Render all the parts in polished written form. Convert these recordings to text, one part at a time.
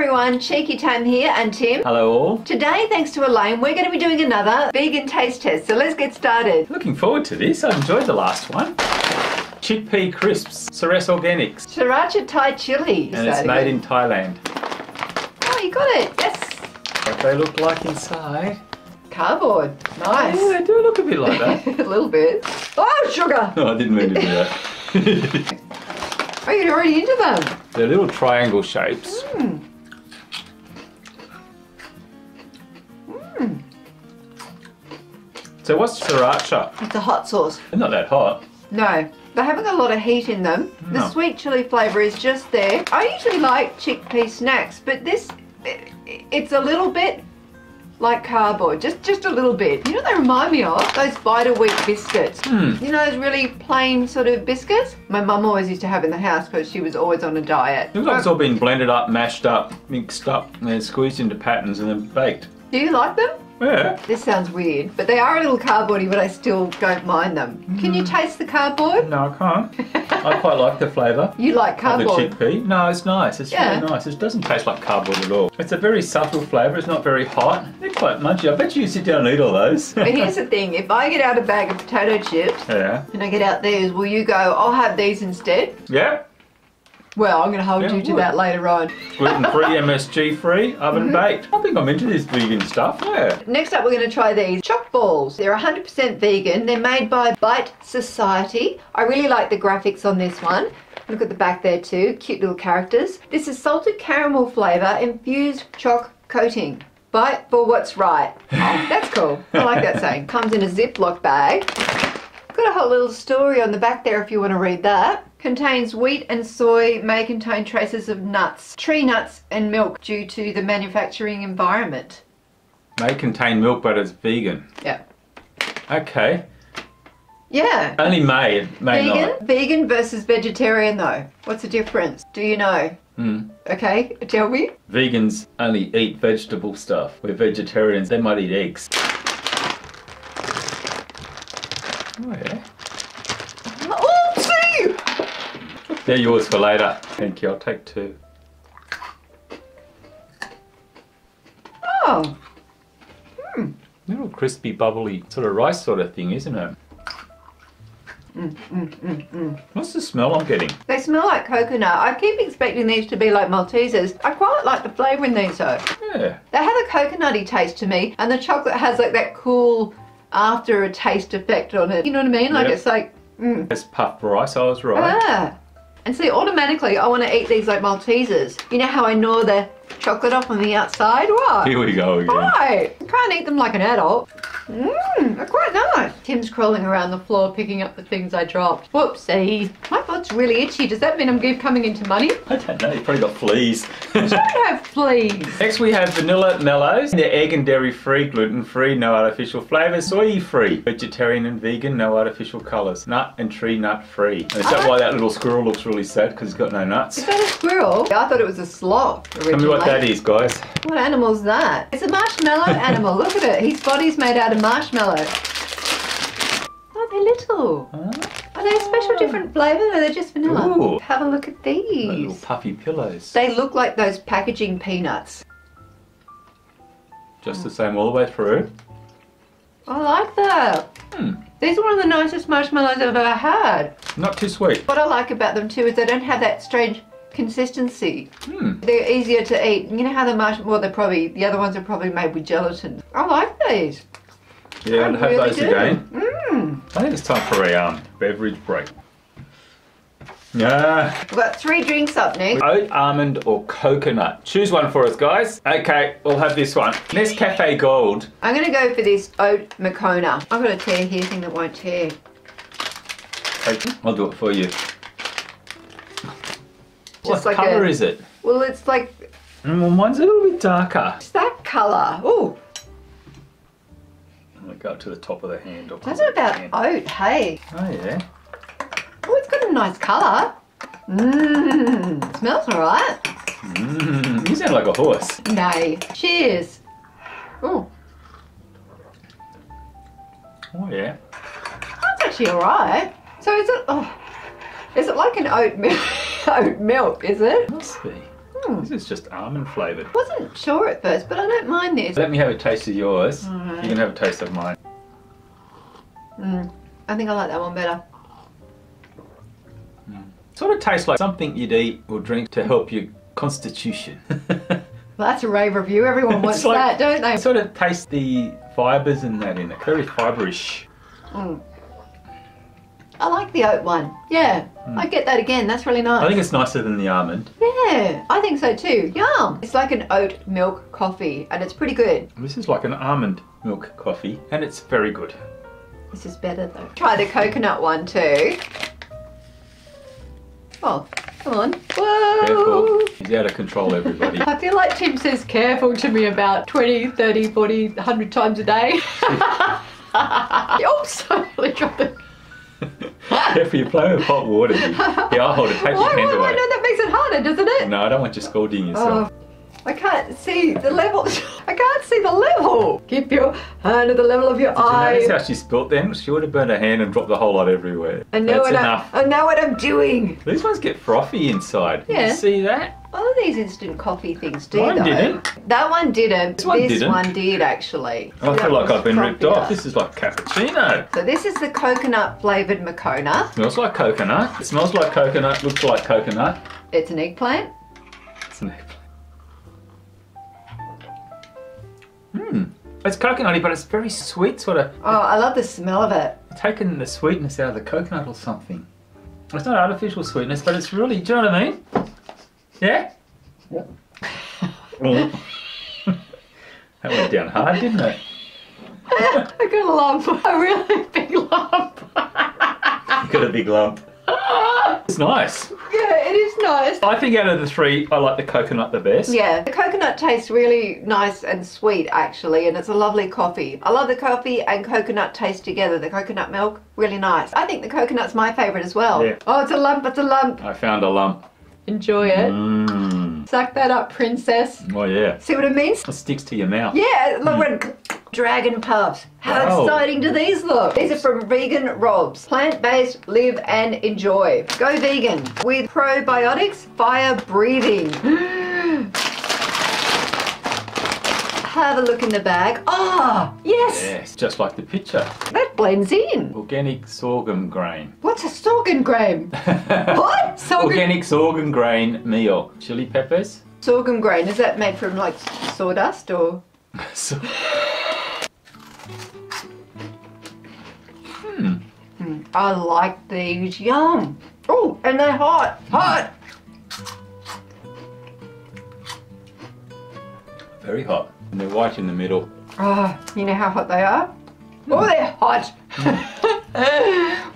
everyone, Cheeky Tam here and Tim. Hello all. Today, thanks to Elaine, we're going to be doing another vegan taste test, so let's get started. Looking forward to this, I enjoyed the last one. Chickpea crisps, Ceres Organics. Sriracha Thai chili. And it's made in Thailand. Oh, you got it, yes. What they look like inside. Cardboard, nice. Yeah, they do look a bit like that. A little bit. Oh, sugar! No, I didn't mean to do that. Oh, you're already into them. They're little triangle shapes. Mm. Mm. So what's sriracha? It's a hot sauce. They're not that hot. No, they haven't got a lot of heat in them. No. The sweet chili flavour is just there. I usually like chickpea snacks, but this, it's a little bit like cardboard, just a little bit. You know what they remind me of? Those Vita wheat biscuits. Mm. You know those really plain sort of biscuits? My mum always used to have in the house because she was always on a diet. It looks like it's all been blended up, mashed up, mixed up, and then squeezed into patterns and then baked. Do you like them? Yeah. This sounds weird, but they are a little cardboardy, but I still don't mind them. Mm. Can you taste the cardboard? No, I can't. I quite like the flavour. You like cardboard? Of the chickpea. No, it's nice. It's really nice. It doesn't taste like cardboard at all. It's a very subtle flavour. It's not very hot. They're quite munchy. I bet you sit down and eat all those. But here's the thing. If I get out a bag of potato chips and I get out these, will you go, I'll have these instead? Yeah. Well, I'm going to hold you to that later on. Gluten-free, MSG-free, oven-baked. I think I'm into this vegan stuff, yeah. Next up, we're going to try these choc balls. They're 100% vegan. They're made by Bite Society. I really like the graphics on this one. Look at the back there too, cute little characters. This is salted caramel flavour, infused choc coating. Bite for what's right. Oh, that's cool. I like that saying. Comes in a Ziploc bag. Got a whole little story on the back there if you want to read that. Contains wheat and soy, may contain traces of nuts, tree nuts and milk due to the manufacturing environment. May contain milk, but it's vegan. Yeah. Okay. Yeah. Only may vegan? Not. Vegan versus vegetarian though. What's the difference? Do you know? Mm. Okay, tell me. Vegans only eat vegetable stuff. We're vegetarians, they might eat eggs. Oh yeah. They're yours for later. Thank you, I'll take two. Oh. Mm. Little crispy, bubbly, sort of rice sort of thing, isn't it? What's the smell I'm getting? They smell like coconut. I keep expecting these to be like Maltesers. I quite like the flavour in these though. Yeah. They have a coconutty taste to me, and the chocolate has like that cool after-taste effect on it. You know what I mean? Like it's like... Mm. It's puffed rice, I was right. Ah. And see, automatically, I want to eat these like Maltesers. You know how I gnaw the chocolate off on the outside? What? Here we go again. Right. I can't eat them like an adult. Mmm, they're quite nice. Tim's crawling around the floor, picking up the things I dropped. Whoopsie. My butt's really itchy. Does that mean I'm coming into money? I don't know. You've probably got fleas. I don't have fleas. Next, we have vanilla mellows. They're egg and dairy-free, gluten-free, no artificial flavours, soy-free, vegetarian and vegan, no artificial colours, nut and tree nut-free. Is that why that little squirrel looks really sad? Because it's got no nuts. Is that a squirrel? I thought it was a sloth originally. Tell me what that is, guys. What animal's that? It's a marshmallow animal. Look at it. His body's made out of marshmallow. Oh, they're little. Are they a special different flavour or they're just vanilla? Ooh. Have a look at these. Little puffy pillows. They look like those packaging peanuts. Just the same all the way through. I like that. Mm. These are one of the nicest marshmallows I've ever had. Not too sweet. What I like about them too is they don't have that strange consistency. Mm. They're easier to eat. You know how the marshmallow, well, they're probably, the other ones are probably made with gelatin. I like these. Yeah, I'd have those again. Mm. I think it's time for a beverage break. Yeah. We've got three drinks up next. Oat, almond or coconut. Choose one for us, guys. Okay, we'll have this one. Nescafe Gold. I'm going to go for this oat Moccona. I've got a tear here thing that won't tear. Okay, I'll do it for you. Just what like colour is it? Well, it's like... mine's a little bit darker. It's that colour. Ooh. I'm going to go up to the top of the hand. That's about oat, hey? Oh, yeah. Oh, it's got a nice colour. Mmm. Smells all right. Mmm. You sound like a horse. Nay. Cheers. Ooh. Oh, yeah. That's actually all right. So is it... Oh, is it like an oat milk? Oat milk, is it? Must be. This is just almond flavoured. I wasn't sure at first, but I don't mind this. Let me have a taste of yours. Right. You can have a taste of mine. I think I like that one better. Sort of tastes like something you'd eat or drink to help your constitution. Well, that's a rave review. Everyone wants like, that, don't they? Sort of taste the fibres and that in it. Very fiberish. I like the oat one. Yeah, I get that again. That's really nice. I think it's nicer than the almond. Yeah, I think so too. Yum! It's like an oat milk coffee, and it's pretty good. This is like an almond milk coffee, and it's very good. This is better though. Try the coconut one too. Oh, come on. Whoa! Careful. He's out of control, everybody. I feel like Tim says careful to me about 20, 30, 40, 100 times a day. Oops, I really dropped it. Careful, you're playing with hot water. Yeah, I'll hold it. Take your hand away. I know that makes it harder, doesn't it? No, I don't want you scalding yourself. Oh, I can't see the level. I can't see the level. Keep your hand at the level of your eye. Did you notice how she spilt them? She would have burned her hand and dropped the whole lot everywhere. I know what I'm doing. These ones get frothy inside. Yeah. Did you see that? All these instant coffee things do though. One didn't. That one didn't. This one did actually. I feel like I've been ripped off. This is like cappuccino. So this is the coconut flavoured Moccona. Smells like coconut. It smells like coconut. Looks like coconut. It's an eggplant. It's an eggplant. It's coconutty, but it's very sweet sort of. Oh, I love the smell of it. Taking the sweetness out of the coconut or something. It's not artificial sweetness, but it's really, do you know what I mean? Yeah? Yep. That went down hard, didn't it? I got a lump. A really big lump. You got a big lump. It's nice. Yeah, it is nice. I think out of the three, I like the coconut the best. Yeah, the coconut tastes really nice and sweet actually, and it's a lovely coffee. I love the coffee and coconut taste together. The coconut milk, really nice. I think the coconut's my favourite as well. Yeah. Oh, it's a lump, it's a lump. I found a lump. Enjoy it. Suck that up, princess. Oh yeah. See what it means? It sticks to your mouth. Yeah, look when Dragon Puffs. How exciting do these look? These are from Vegan Rob's. Plant-based, live and enjoy. Go vegan with probiotics, fire breathing. Have a look in the bag. Ah, oh, yes. Yes, just like the picture. That blends in. Organic sorghum grain. What's a sorghum grain? What? Sorghum? Organic sorghum grain meal. Chili peppers. Sorghum grain, is that made from like sawdust or? I like these, yum. Oh, and they're hot, hot. Very hot. And they're white in the middle. Ah, oh, you know how hot they are? Oh, they're hot.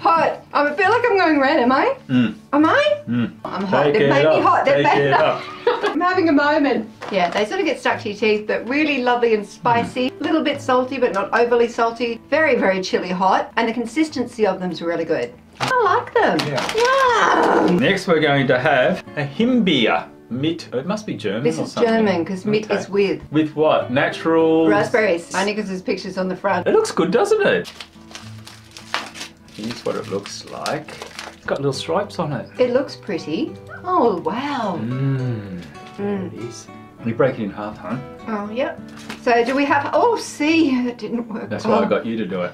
Hot. I feel like I'm going red, am I? Am I? I'm hot. They've made me hot. They've made me hot. I'm having a moment. Yeah, they sort of get stuck to your teeth, but really lovely and spicy. A little bit salty, but not overly salty. Very, very chilly hot. And the consistency of them is really good. I like them. Yeah. Yum. Next, we're going to have a himbia. Mit. It must be German or something. This is German because mit is with. With what? Natural... raspberries. Only because there's pictures on the front. It looks good, doesn't it? Here's what it looks like. It's got little stripes on it. It looks pretty. Oh, wow. There it is. You break it in half, huh? Oh, yep. So do we have... Oh, see, it didn't work. That's why I got you to do it.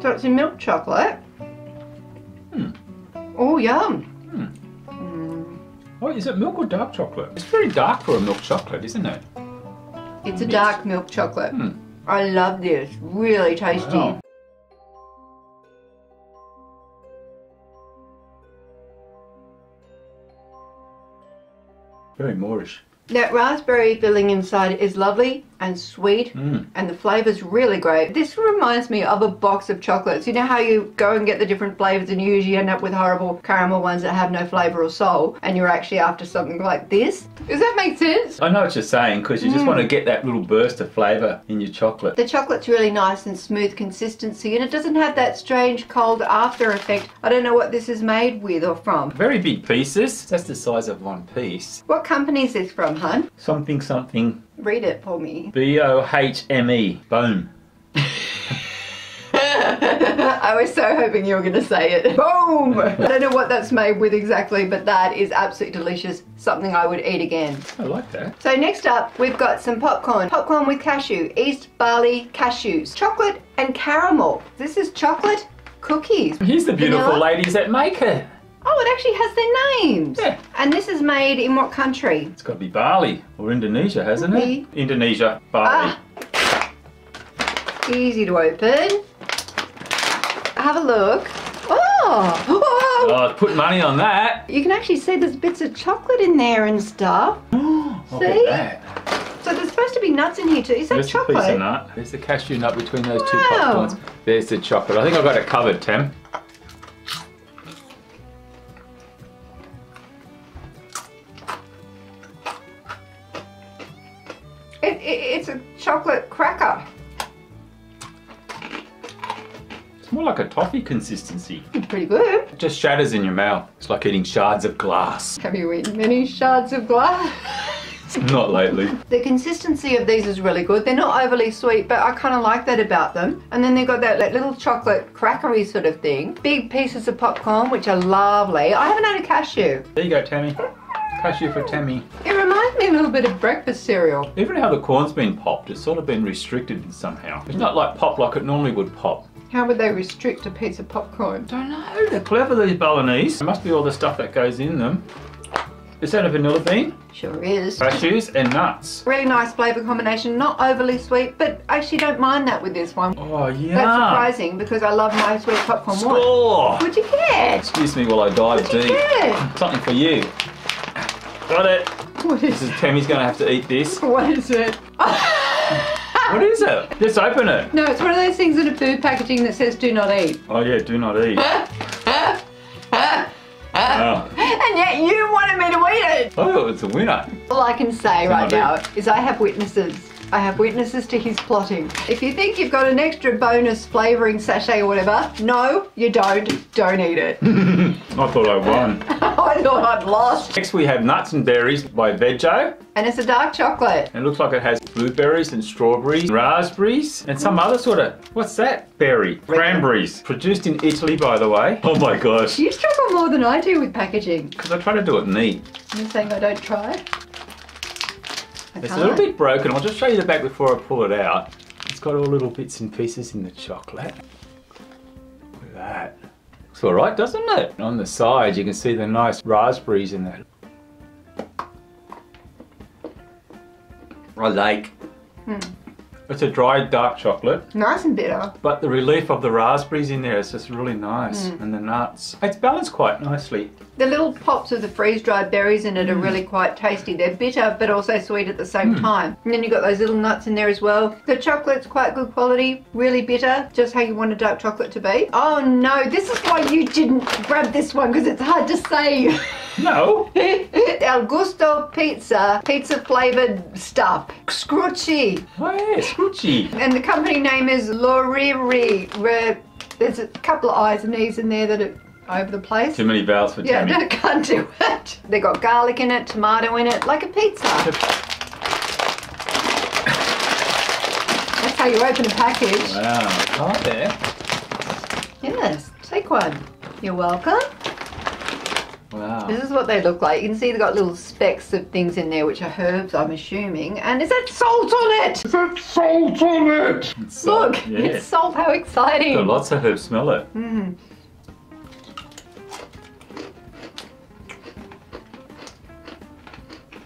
So it's in milk chocolate. Oh, yum. Oh, is it milk or dark chocolate? It's very dark for a milk chocolate, isn't it? It's a dark milk chocolate. I love this. Really tasty. Wow. Very Moorish. That raspberry filling inside is lovely and sweet and the flavour's really great. This reminds me of a box of chocolates. You know how you go and get the different flavours and you usually end up with horrible caramel ones that have no flavour or soul, and you're actually after something like this. Does that make sense? I know what you're saying, because you just want to get that little burst of flavour in your chocolate. The chocolate's really nice and smooth consistency, and it doesn't have that strange cold after effect. I don't know what this is made with or from. Very big pieces. That's the size of one piece. What company is this from? Hun? Something something. Read it for me. BOHME. BOHME. I was so hoping you were going to say it. Boom! I don't know what that's made with exactly, but that is absolutely delicious. Something I would eat again. I like that. So next up, we've got some popcorn. Popcorn with cashew. East Bali cashews. Chocolate and caramel. This is chocolate cookies. Here's the beautiful ladies that make it. Oh, it actually has their names. Yeah. And this is made in what country? It's got to be Bali or Indonesia, hasn't it? Indonesia, Bali. Ah. Easy to open. Have a look. Oh! Oh, I'd put money on that. You can actually see there's bits of chocolate in there and stuff. Oh, look at that. So there's supposed to be nuts in here too. Is that chocolate? There's a piece of nut. There's the cashew nut between those two popcorns. There's the chocolate. I think I've got it covered, Tam. It's a chocolate cracker. It's more like a toffee consistency. It's pretty good. It just shatters in your mouth. It's like eating shards of glass. Have you eaten many shards of glass? Not lately. The consistency of these is really good. They're not overly sweet, but I kind of like that about them. And then they've got that, little chocolate crackery sort of thing. Big pieces of popcorn, which are lovely. I haven't had a cashew. There you go, Tammy. Cashew for Tammy. It reminds me a little bit of breakfast cereal. Even how the corn's been popped, it's sort of been restricted somehow. It's not like pop like it normally would pop. How would they restrict a piece of popcorn? Don't know. They're clever, these Balinese. There must be all the stuff that goes in them. Is that a vanilla bean? Sure is. Cashews and nuts. Really nice flavour combination. Not overly sweet, but I actually don't mind that with this one. Oh, yeah. That's surprising because I love my sweet popcorn. Score! What'd you get? Excuse me while I dive deep. Something for you. Got it. What is it? Tammy's going to have to eat this. What is it? What is it? Just open it. No, it's one of those things in a food packaging that says do not eat. Oh yeah, do not eat. And yet you wanted me to eat it. Oh, it's a winner. All I can say right now is I have witnesses. I have witnesses to his plotting. If you think you've got an extra bonus flavouring sachet or whatever, no, you don't. Don't eat it. I thought I won. I thought I'd lost. Next we have Nuts and Berries by Vego. And it's a dark chocolate. And it looks like it has blueberries and strawberries, raspberries, and some other sort of, what's that? Berry. Cranberries. Produced in Italy, by the way. Oh my gosh. You struggle more than I do with packaging. Because I try to do it neat. You're saying I don't try? It's a little bit broken. I'll just show you the back before I pull it out. It's got all little bits and pieces in the chocolate. Look at that. Looks all right, doesn't it? And on the side, you can see the nice raspberries in that. I like. It's a dry, dark chocolate. Nice and bitter. But the relief of the raspberries in there is just really nice. And the nuts. It's balanced quite nicely. The little pops of the freeze-dried berries in it are really quite tasty. They're bitter, but also sweet at the same time. And then you've got those little nuts in there as well. The chocolate's quite good quality. Really bitter. Just how you want a dark chocolate to be. Oh no, this is why you didn't grab this one, because it's hard to say. No. El Gusto pizza. Pizza flavoured stuff. Scroochi. Oh yeah, Scroochi. And the company name is Loriri. Where there's a couple of I's and E's in there that are over the place. Too many vowels for Tammy. Yeah, no, can't do it. They got garlic in it, tomato in it, like a pizza. That's how you open a package. Wow. Oh, there. Yes, take one. You're welcome. Wow. This is what they look like. You can see they've got little specks of things in there, which are herbs, I'm assuming. And is that salt on it? Is that salt on it? It's salt. Look, yeah. It's salt. How exciting. Got lots of herbs. Smell it.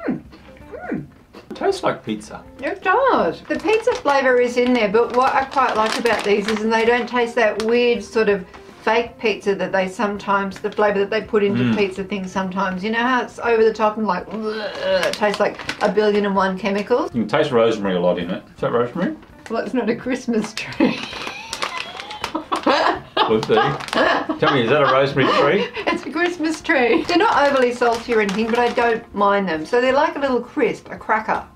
It tastes like pizza. It does. The pizza flavour is in there, but what I quite like about these is they don't taste that weird sort of fake pizza that they sometimes, the flavour that they put into pizza things sometimes. You know how it's over the top and like, it tastes like 1,000,000,001 chemicals? You can taste rosemary a lot in it. Is that rosemary? Well, it's not a Christmas tree. Would be. Tell me, is that a rosemary tree? It's a Christmas tree. They're not overly salty or anything, but I don't mind them. So they're like a little crisp, a cracker.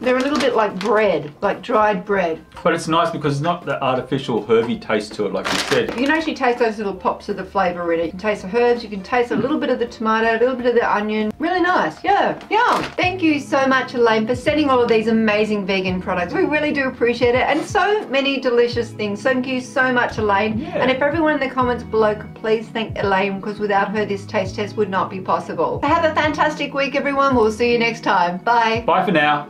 They're a little bit like bread, like dried bread. But it's nice because it's not the artificial herby taste to it, like you said. You can actually taste those little pops of the flavour in it. You can taste the herbs, you can taste a little bit of the tomato, a little bit of the onion. Really nice, yeah, yum. Thank you so much, Elaine, for sending all of these amazing vegan products. We really do appreciate it, and so many delicious things. Thank you so much, Elaine. Yeah. And if everyone in the comments below could please thank Elaine, because without her this taste test would not be possible. Have a fantastic week, everyone. We'll see you next time. Bye. Bye for now.